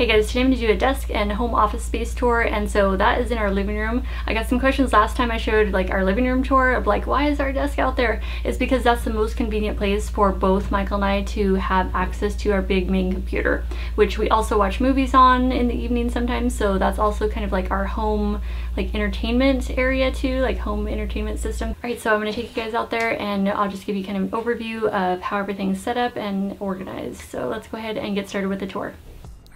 Hey guys, today I'm going to do a desk and home office space tour, and so that is in our living room. I got some questions last time I showed like our living room tour of like, why is our desk out there? It's because that's the most convenient place for both Michael and I to have access to our big main computer, which we also watch movies on in the evening sometimes, so that's also kind of like our home like entertainment area too, like home entertainment system. Alright, so I'm going to take you guys out there and I'll just give you kind of an overview of how everything's set up and organized. So let's go ahead and get started with the tour.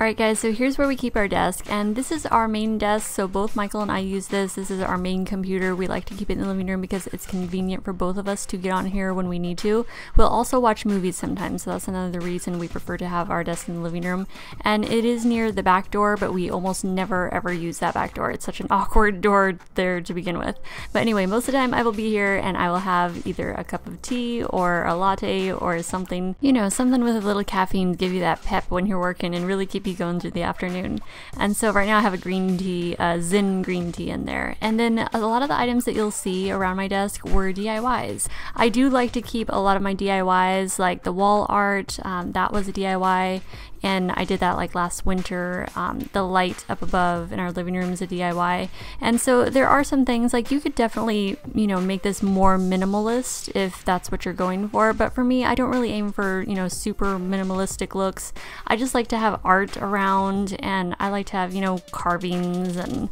Alright guys, so here's where we keep our desk, and this is our main desk, so both Michael and I use this. This is our main computer. We like to keep it in the living room because it's convenient for both of us to get on here when we need to. We'll also watch movies sometimes, so that's another reason we prefer to have our desk in the living room. And it is near the back door, but we almost never ever use that back door. It's such an awkward door there to begin with. But anyway, most of the time I will be here and I will have either a cup of tea or a latte or something, you know, something with a little caffeine to give you that pep when you're working and really keep be going through the afternoon. And so right now I have a green tea, Zen green tea in there. And then a lot of the items that you'll see around my desk were DIYs. I do like to keep a lot of my DIYs, like the wall art, that was a DIY. And I did that like last winter. The light up above in our living room is a DIY. And so there are some things like you could definitely, you know, make this more minimalist if that's what you're going for. But for me, I don't really aim for, you know, super minimalistic looks. I just like to have art around, and I like to have, you know, carvings and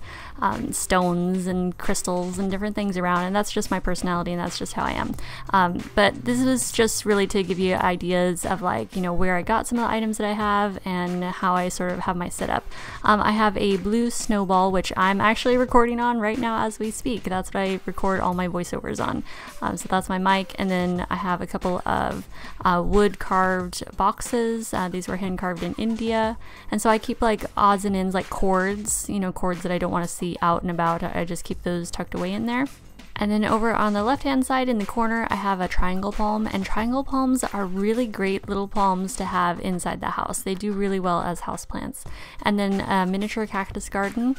stones and crystals and different things around. And that's just my personality and that's just how I am. But this is just really to give you ideas of like, you know, where I got some of the items that I have and how I sort of have my setup. I have a Blue Snowball, which I'm actually recording on right now as we speak. That's what I record all my voiceovers on. So that's my mic, and then I have a couple of wood carved boxes. These were hand carved in India, and so I keep like odds and ends, like cords, you know, cords that I don't want to see out and about. I just keep those tucked away in there. And then over on the left hand side in the corner, I have a triangle palm, and triangle palms are really great little palms to have inside the house. They do really well as houseplants. And then a miniature cactus garden.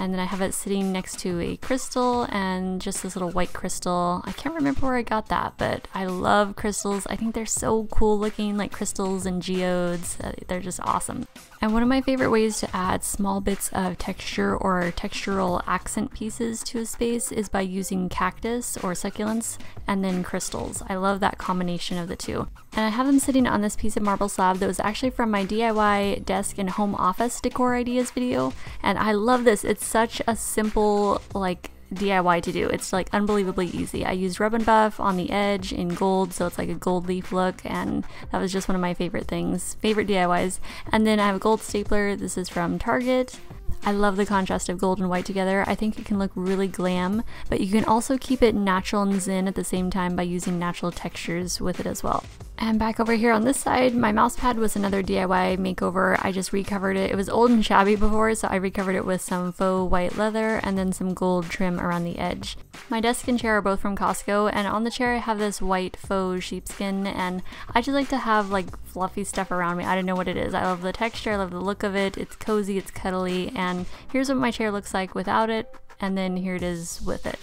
And then I have it sitting next to a crystal and just this little white crystal. I can't remember where I got that, but I love crystals. I think they're so cool looking, like crystals and geodes. They're just awesome. And one of my favorite ways to add small bits of texture or textural accent pieces to a space is by using cactus or succulents and then crystals. I love that combination of the two. And I have them sitting on this piece of marble slab that was actually from my DIY desk and home office decor ideas video. And I love this. It's such a simple like DIY to do. It's like unbelievably easy. I used Rub and Buff on the edge in gold, so it's like a gold leaf look, and that was just one of my favorite things, favorite DIYs. And then I have a gold stapler. This is from Target. I love the contrast of gold and white together. I think it can look really glam, but you can also keep it natural and zen at the same time by using natural textures with it as well. And back over here on this side, my mouse pad was another DIY makeover. I just recovered it. It was old and shabby before, so I recovered it with some faux white leather and then some gold trim around the edge. My desk and chair are both from Costco, and on the chair I have this white faux sheepskin, and I just like to have like fluffy stuff around me. I don't know what it is. I love the texture, I love the look of it. It's cozy, it's cuddly, and here's what my chair looks like without it, and then here it is with it.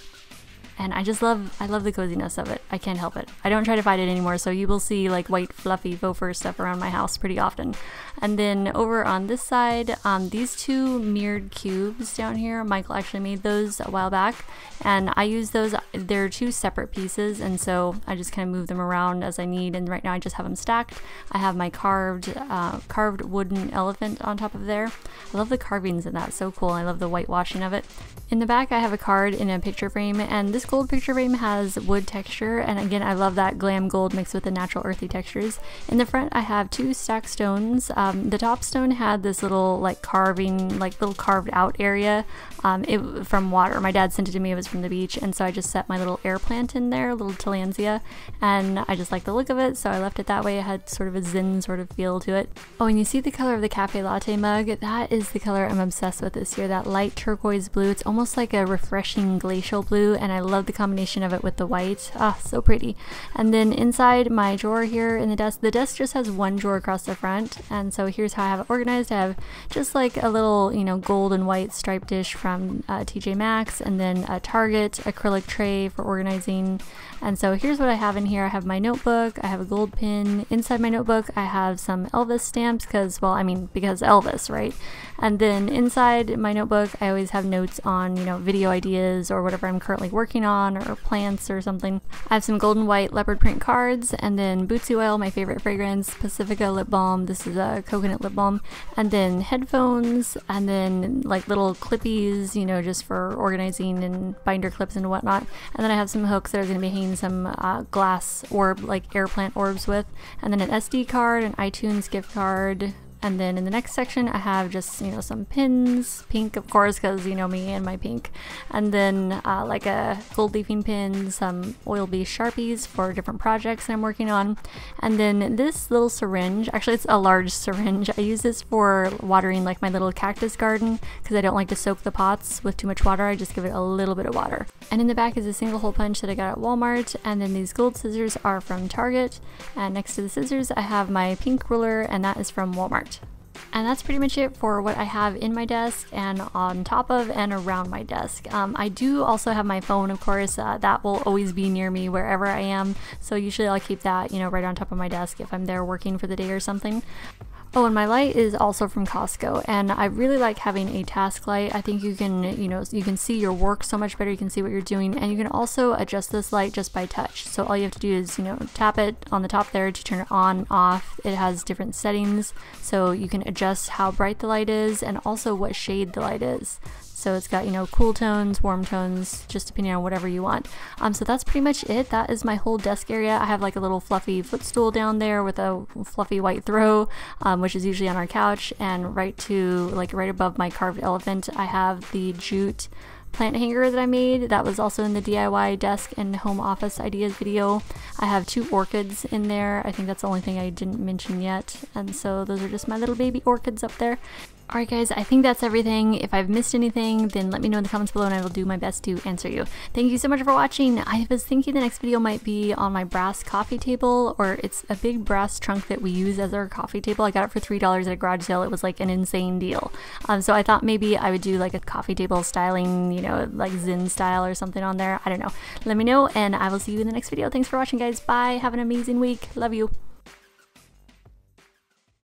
And I just love, I love the coziness of it. I can't help it. I don't try to fight it anymore, so you will see like white fluffy faux fur stuff around my house pretty often. And then over on this side, these two mirrored cubes down here, Michael actually made those a while back, and I use those. They're two separate pieces, and so I just kind of move them around as I need, and right now I just have them stacked. I have my carved wooden elephant on top of there. I love the carvings in that, so cool. I love the whitewashing of it. In the back I have a card in a picture frame, and this gold picture frame has wood texture, and again I love that glam gold mixed with the natural earthy textures. In the front I have two stacked stones. The top stone had this little like carving, like little carved out area from water. My dad sent it to me, it was from the beach, and so I just set my little air plant in there, a little Tillandsia, and I just like the look of it, so I left it that way. It had sort of a zen sort of feel to it. Oh, and you see the color of the cafe latte mug? That is the color I'm obsessed with this year, that light turquoise blue. It's almost like a refreshing glacial blue, and I love the combination of it with the white. Ah, so pretty. And then inside my drawer here in the desk just has one drawer across the front, and So here's how I have it organized. I have just like a little, you know, gold and white striped dish from TJ Maxx, and then a Target acrylic tray for organizing. And so here's what I have in here. I have my notebook, I have a gold pin. Inside my notebook I have some Elvis stamps because, well, I mean, because Elvis, right? And then inside my notebook I always have notes on, you know, video ideas or whatever I'm currently working on, or plants or something. I have some gold and white leopard print cards, and then Bootsy Oil, my favorite fragrance, Pacifica lip balm. This is a coconut lip balm. And then headphones, and then like little clippies, you know, just for organizing and binder clips and whatnot. And then I have some hooks that are going to be hanging some glass orb, like air plant orbs with. And then an SD card, an iTunes gift card. And then in the next section I have just, you know, some pins, pink of course, because you know me and my pink, and then like a gold leafing pin, some Oil Bee Sharpies for different projects that I'm working on, and then this little syringe, actually it's a large syringe, I use this for watering like my little cactus garden because I don't like to soak the pots with too much water, I just give it a little bit of water. And in the back is a single hole punch that I got at Walmart, and then these gold scissors are from Target, and next to the scissors I have my pink ruler, and that is from Walmart. And that's pretty much it for what I have in my desk and on top of and around my desk. I do also have my phone, of course, that will always be near me wherever I am. So usually I'll keep that, you know, right on top of my desk if I'm there working for the day or something. Oh, and my light is also from Costco, and I really like having a task light. I think you can, you know, you can see your work so much better, you can see what you're doing, and you can also adjust this light just by touch. So all you have to do is, you know, tap it on the top there to turn it on, off. It has different settings, so you can adjust how bright the light is and also what shade the light is. So it's got, you know, cool tones, warm tones, just depending on whatever you want. So that's pretty much it. That is my whole desk area. I have like a little fluffy footstool down there with a fluffy white throw, which is usually on our couch, and right to like right above my carved elephant I have the jute plant hanger that I made. That was also in the DIY desk and home office ideas video. I have two orchids in there. I think that's the only thing I didn't mention yet. And so those are just my little baby orchids up there. Alright guys, I think that's everything. If I've missed anything, then let me know in the comments below and I will do my best to answer you. Thank you so much for watching. I was thinking the next video might be on my brass coffee table, or it's a big brass trunk that we use as our coffee table. I got it for $3 at a garage sale. It was like an insane deal. So I thought maybe I would do like a coffee table styling, you know, like Zen style or something on there. I don't know. Let me know and I will see you in the next video. Thanks for watching guys. Bye. Have an amazing week. Love you.